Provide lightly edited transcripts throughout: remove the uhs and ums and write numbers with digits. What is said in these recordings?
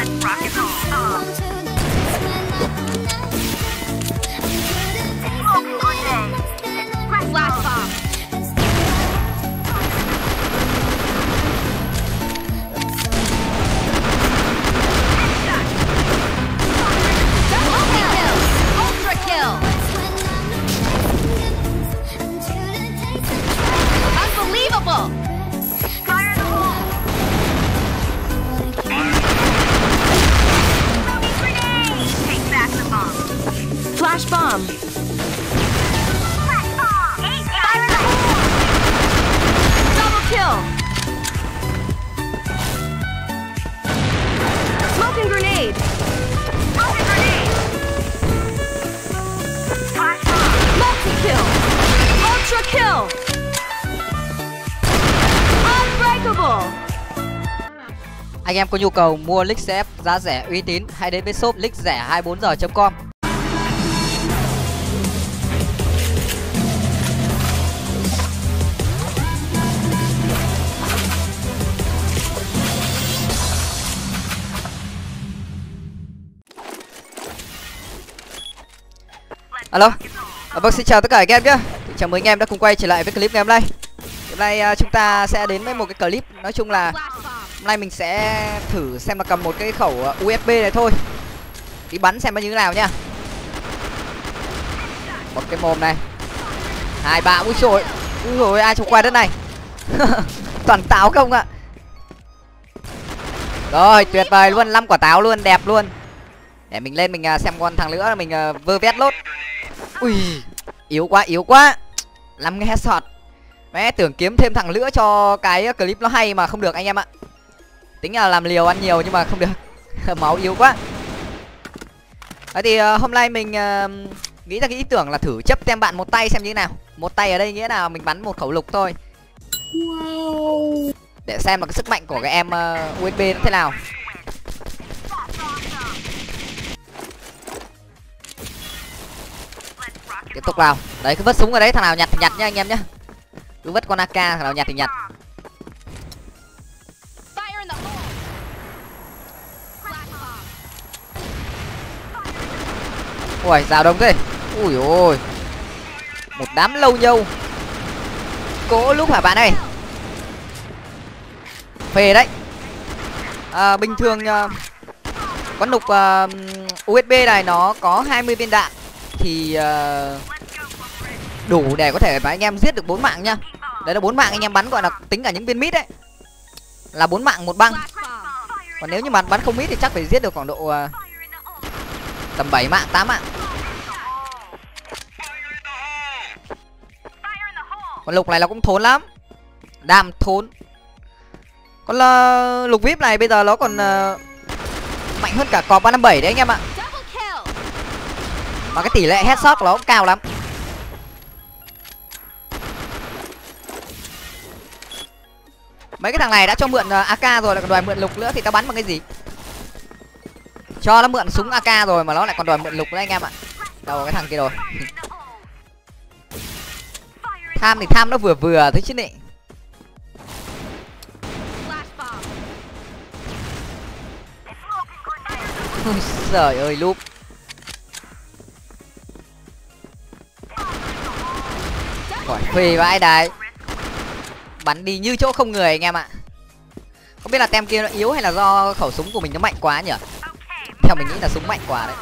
Let's rock and roll. Anh em có nhu cầu mua nick CF giá rẻ uy tín, hãy đến với shop nick rẻ 24h.com. Alo, vâng, xin chào tất cả anh em nhé. Chào mừng anh em đã cùng quay trở lại với clip ngày hôm nay. Hôm nay chúng ta sẽ đến với một cái clip, nói chung là hôm nay mình sẽ thử xem là cầm một cái khẩu USB này thôi, đi bắn xem nó như thế nào nha. Một cái mồm này, 2, 3, úi trời, úi rồi ai trông qua đất này. Toàn táo không ạ. Rồi, tuyệt vời luôn, 5 quả táo luôn, đẹp luôn. Để mình lên mình xem con thằng nữa, mình vơ vét lốt. Ui, yếu quá, yếu quá. 5 cái headshot. Mẹ, tưởng kiếm thêm thằng nữa cho cái clip nó hay mà không được anh em ạ. Tính là làm liều ăn nhiều nhưng mà không được. Máu yếu quá. Đấy thì hôm nay mình nghĩ ra cái ý tưởng là thử chấp tem bạn một tay xem như thế nào. Một tay ở đây nghĩa là mình bắn một khẩu lục thôi. Để xem là cái sức mạnh của cái em USB nó thế nào. Tiếp tục vào. Đấy, cứ vứt súng ở đấy, thằng nào nhặt thì nhặt nhá anh em nhá. Cứ vứt con AK, thằng nào nhặt thì nhặt. Ui, rào đông thế. Ui ôi, một đám lâu nhâu. Cố lúc hả bạn ơi. Phê đấy. Bình thường con nục USB này nó có 20 viên đạn thì đủ để có thể mà anh em giết được 4 mạng nha. Đấy là 4 mạng anh em bắn, gọi là tính cả những viên mít đấy, là 4 mạng một băng. Còn nếu như mà bắn không mít thì chắc phải giết được khoảng độ tầm 7 mạng, 8 mạng. Con lục này nó cũng thốn lắm, đam thốn. Con lục VIP này bây giờ nó còn mạnh hơn cả cò 357 đấy anh em ạ. Mà cái tỷ lệ headshot của nó cũng cao lắm. Mấy cái thằng này đã cho mượn AK rồi lại còn đòi mượn lục nữa thì tao bắn bằng cái gì? Cho nó mượn súng AK rồi mà nó lại còn đòi mượn lục nữa anh em ạ. Đâu cái thằng kia rồi. Tham thì tham nó vừa vừa thôi chứ nị. Ôi giời ơi, lúp. Khỏi phê vãi đấy. Bắn đi như chỗ không người anh em ạ. Không biết là tem kia nó yếu hay là do khẩu súng của mình nó mạnh quá nhỉ. Theo mình nghĩ là súng mạnh quá đấy.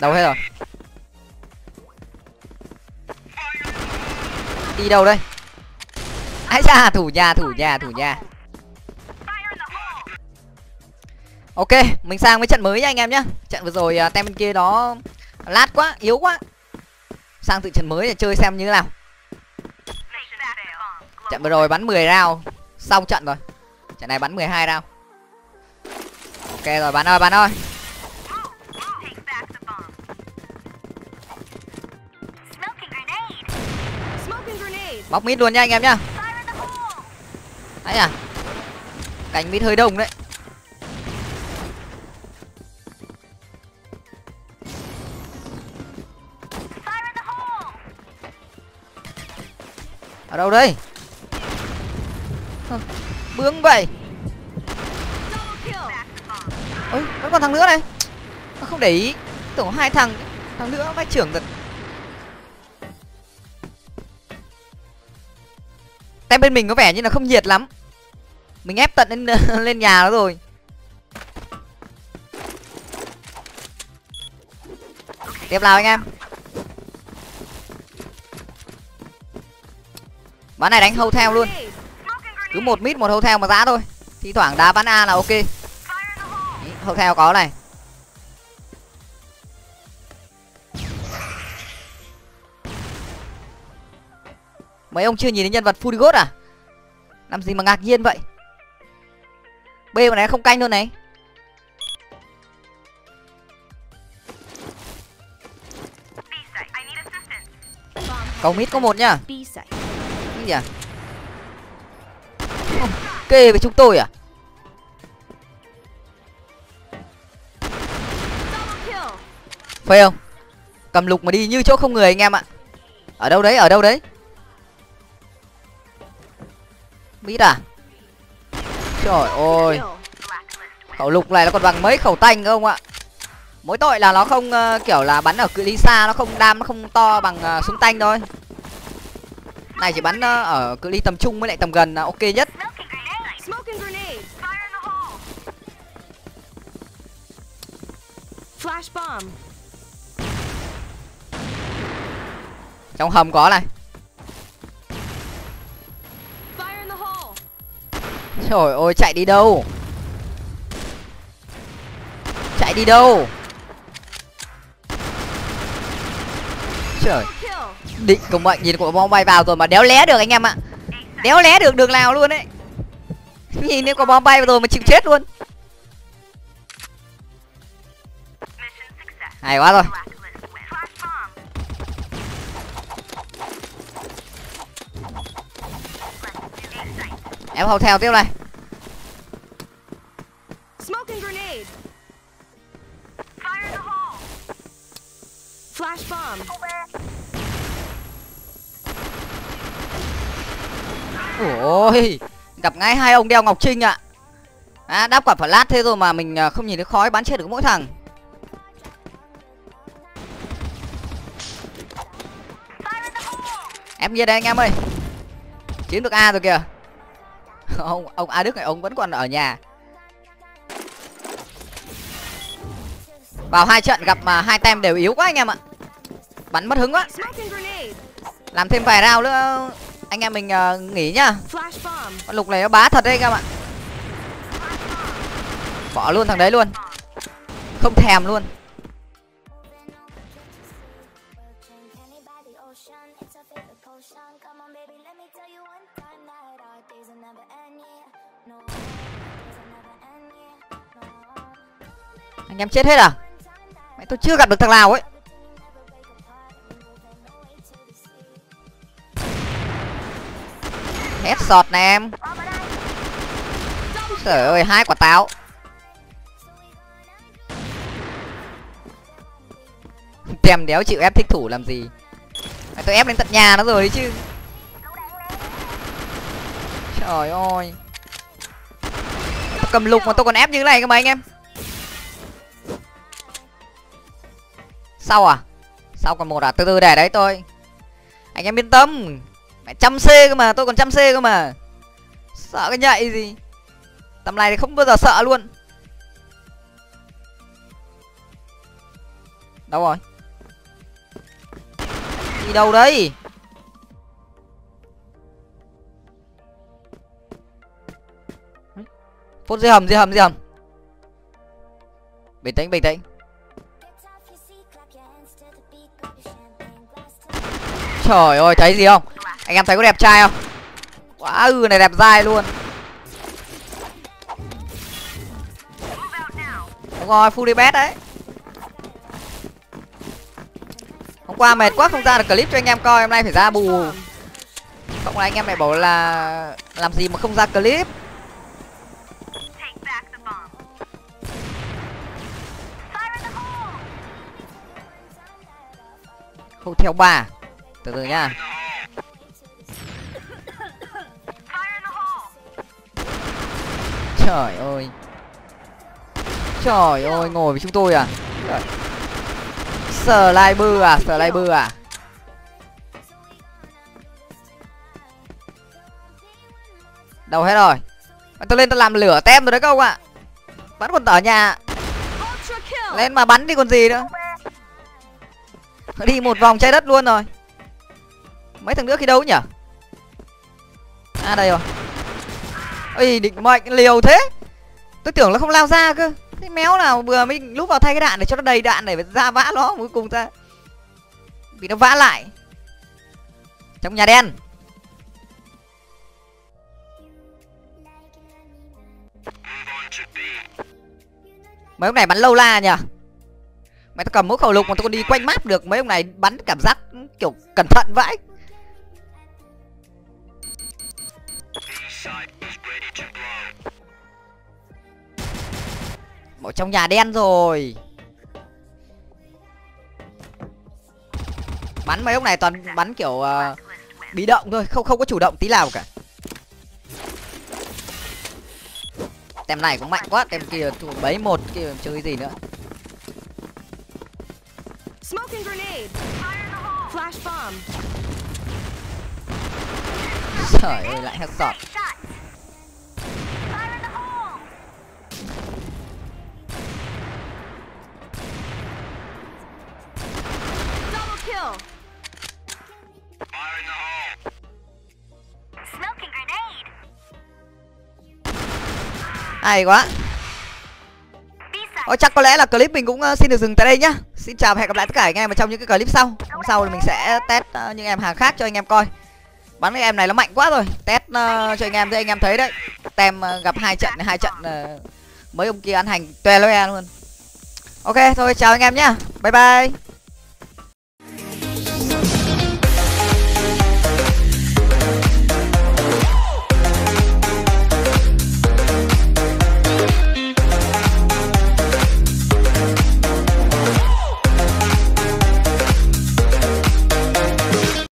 Đâu hết rồi? Đi đâu đây? Ái da, thủ nhà. Ok, mình sang với trận mới nha anh em nhé. Trận vừa rồi tem bên kia đó lát quá, yếu quá. Sang tự trận mới để chơi xem như thế nào. Trận vừa rồi bắn 10 round, xong trận rồi. Trận này bắn 12 round. Ok rồi, bắn ơi. Bóc mít luôn nha anh em nhá. Đấy à, cánh mít hơi đông đấy. Ở đâu đây? Bướng vậy. Ôi, vẫn còn thằng nữa này. Không để ý. Tưởng hai thằng. Thằng nữa vách trưởng thật. Tem bên mình có vẻ như là không nhiệt lắm. Mình ép tận lên, lên nhà nó rồi. Tiếp nào anh em. Bán này đánh hâu theo luôn. Cứ một mít một hâu theo mà giá thôi. Thi thoảng đá bán A là ok. Hâu theo có này. Mấy ông chưa nhìn thấy nhân vật Full God à? Làm gì mà ngạc nhiên vậy? B mà này không canh luôn này. Cầu mít có một nhá. Cái gì à? Kê với chúng tôi à? Phải không? Cầm lục mà đi như chỗ không người anh em ạ. Ở đâu đấy? Ở đâu đấy? Mít à? Trời ơi. Khẩu lục này nó còn bằng mấy khẩu tanh không ạ? Mỗi tội là nó không kiểu là bắn ở cự ly xa, nó không đam, nó không to bằng súng tanh thôi. Này chỉ bắn ở cự ly tầm trung với lại tầm gần là ok nhất. Trong hầm có này. Trời ơi, chạy đi đâu? Chạy đi đâu? Trời. Định của mệnh nhìn của bom bay vào rồi mà đéo lé được anh em ạ. Đéo lé được đường nào luôn đấy. Nhìn nếu có bom bay vào rồi mà chịu chết luôn. Hay quá rồi. Em hầu theo tiếp này. Ôi, gặp ngay hai ông đeo Ngọc Trinh ạ. Đáp quả phải lát thế rồi mà mình không nhìn thấy khói, bắn chết được mỗi thằng. Em nghiêng đây anh em ơi. Chiếm được A rồi kìa. Ông A Đức này, ông vẫn còn ở nhà. Vào hai trận gặp mà hai tem đều yếu quá anh em ạ. Bắn mất hứng quá. Làm thêm vài round nữa anh em mình nghỉ nhá. Con lục này nó bá thật đấy anh em ạ. Bỏ luôn thằng đấy luôn. Không thèm luôn. Anh em chết hết à? Mày tôi chưa gặp được thằng nào ấy. Hết sọt nè em. Trời ơi, hai quả táo. Tèm đéo chịu ép thích thủ làm gì. Mày tôi ép đến tận nhà nó rồi đấy chứ. Trời ơi. Tôi cầm lục mà tôi còn ép như thế này cơ mà anh em. Sau à? Sau còn một à? Từ từ để đấy tôi. Anh em yên tâm. Mày 100C cơ mà, tôi còn 100C cơ mà. Sợ cái nhạy gì. Tầm này thì không bao giờ sợ luôn. Đâu rồi? Đi đâu đấy? Phút dưới hầm, dưới hầm, dưới hầm. Bình tĩnh, bình tĩnh. Trời ơi, thấy gì không? Anh em thấy có đẹp trai không? Quá này đẹp dai luôn. Đúng rồi, full đi bet đấy. Hôm qua mệt quá không ra được clip cho anh em coi, hôm nay phải ra bù. Không là anh em lại bảo là làm gì mà không ra clip. Hậu theo 3. Từ từ nha. Trời ơi, trời ơi, ngồi với chúng tôi à? Sliber à, Sliber à? Đâu hết rồi. Tôi lên tôi làm lửa tem rồi đấy các ông ạ. Bắn còn ở nhà. Lên mà bắn đi còn gì nữa. Đi một vòng trái đất luôn rồi. Mấy thằng nữa khi đấu nhỉ? À đây rồi. Ê, định mệnh liều thế. Tôi tưởng nó không lao ra cơ. Thế méo nào vừa mới lúc vào thay cái đạn để cho nó đầy đạn để ra vã nó cuối cùng ra bị nó vã lại. Trong nhà đen. Mấy ông này bắn lâu la nhỉ. Mày tao cầm mỗi khẩu lục mà tao còn đi quanh map được. Mấy ông này bắn cảm giác kiểu cẩn thận vãi. Bỏ trong nhà đen rồi. Bắn mấy ông này toàn bắn kiểu bị động thôi, không có chủ động tí nào cả. Tem này cũng mạnh quá, tem kia bấy một kia chơi gì nữa. Trời ơi, lại hết sọt. Hay quá. Chắc có lẽ là clip mình cũng xin được dừng tại đây nhá. Xin chào và hẹn gặp lại tất cả anh em ở trong những cái clip sau. Hôm sau thì mình sẽ test những em hàng khác cho anh em coi. Bắn cái em này nó mạnh quá rồi. Test cho anh em thấy, anh em thấy đấy. Tem gặp hai trận mấy ông kia ăn hành toe loe luôn. Ok thôi, chào anh em nhá. Bye bye.